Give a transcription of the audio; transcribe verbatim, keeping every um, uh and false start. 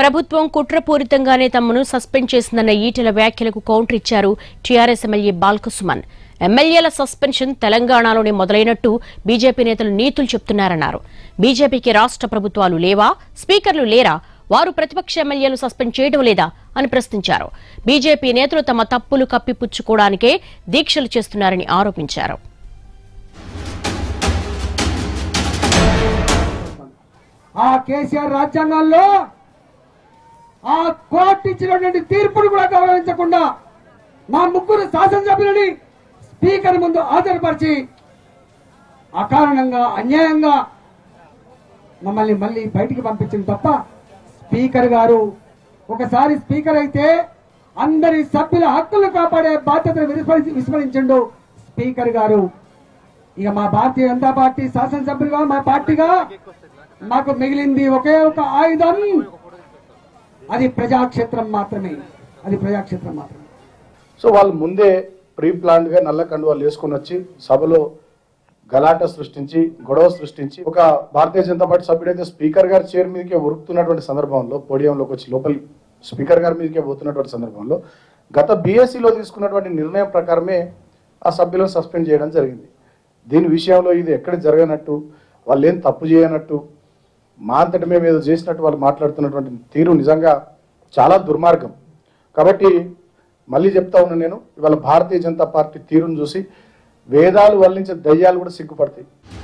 ప్రభుత్వం కుట్రపూరితంగానే తమను సస్పెండ్ చేసిందన్న ఈటెల వ్యాఖ్యలకు కౌంటర్ ఇచ్చారు టిఆర్ఎస్ ఎమ్మెల్యే బాల్క సుమన్. ఎమ్మెల్యేల సస్పెన్షన్ తెలంగాణలోనే మొదలైనట్టు బీజేపీ నేతలు నీతులు చెప్తున్నారన్నారు. బీజేపీకి రాష్ట్ర ప్రభుత్వాలు లేవా, స్పీకర్లు లేరా, వారు ప్రతిపక్ష ఎమ్మెల్యేలు సస్పెండ్ చేయడం లేదా అని ప్రశ్నించారు. బీజేపీ నేతలు తమ తప్పులు కప్పిపుచ్చుకోవడానికే దీక్షలు చేస్తున్నారని ఆరోపించారు. ఆ కేసీఆర్ రాజ్యాంగంలో ఆ కోర్టు ఇచ్చినటువంటి తీర్పును కూడా గౌరవించకుండా మా ముగ్గురు శాసనసభ్యులని స్పీకర్ ముందు హాజరుపరిచి అకారణంగా అన్యాయంగా మమ్మల్ని మళ్ళీ బయటికి పంపించింది తప్ప, స్పీకర్ గారు ఒకసారి స్పీకర్ అయితే అందరి సభ్యుల హక్కులు కాపాడే బాధ్యతను విస్మరించిండు స్పీకర్ గారు. ఇక మా భారతీయ జనతా పార్టీ శాసనసభ్యులుగా మా పార్టీగా మాకు మిగిలింది ఒకే ఒక ఆయుధం, అది ప్రజాక్షేత్రం మాత్రమే, అది ప్రజాక్షేత్రం మాత్రమే. సో వాళ్ళు ముందే ప్రీ ప్లాన్డ్ గా నల్ల కండువాలు వేసుకుని వచ్చి సభలో గలాట సృష్టించి గొడవ సృష్టించి ఒక భారతీయ జనతా పార్టీ సభ్యుడైతే స్పీకర్ గారి చైర్ మీదకే ఉరుకుతున్నటువంటి సందర్భంలో, పోడియంలోకి వచ్చి లోపలి స్పీకర్ గారి మీదకే పోతున్నటువంటి సందర్భంలో గత బీఎస్సీలో తీసుకున్నటువంటి నిర్ణయం ప్రకారమే ఆ సభ్యులను సస్పెండ్ చేయడం జరిగింది. దీని విషయంలో ఇది ఎక్కడ జరగనట్టు, వాళ్ళు ఏం తప్పు చేయనట్టు, మా అంతటి మేము ఏదో చేసినట్టు వాళ్ళు మాట్లాడుతున్నటువంటి తీరు నిజంగా చాలా దుర్మార్గం. కాబట్టి మళ్ళీ చెప్తా ఉన్నా నేను, ఇవాళ భారతీయ జనతా పార్టీ తీరును చూసి వేదాలు వల్లించే దయ్యాలు కూడా సిగ్గుపడతాయి.